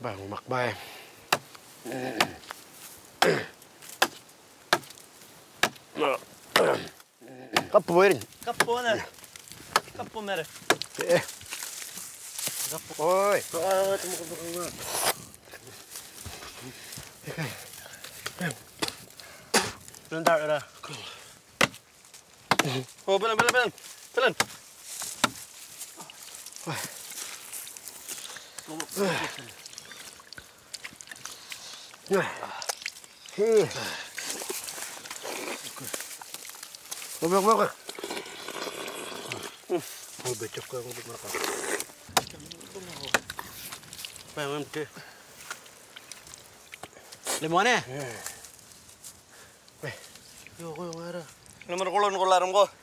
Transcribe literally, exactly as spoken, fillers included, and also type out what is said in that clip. Makbay mo, makbay. Kappo mo rin. Kappo na. Kappo meron. Eh. Kappo. Oy. Ah, tumutunog na. Bilang daar, daar. Oh, bilang, bilang, bilang. Bilang. Hei. Moga, moga. Mau becok kau untuk mereka. Pengen tu. Lemonnya? Hei. Yo, kau yang ada. Nomor kolon kolarum kau.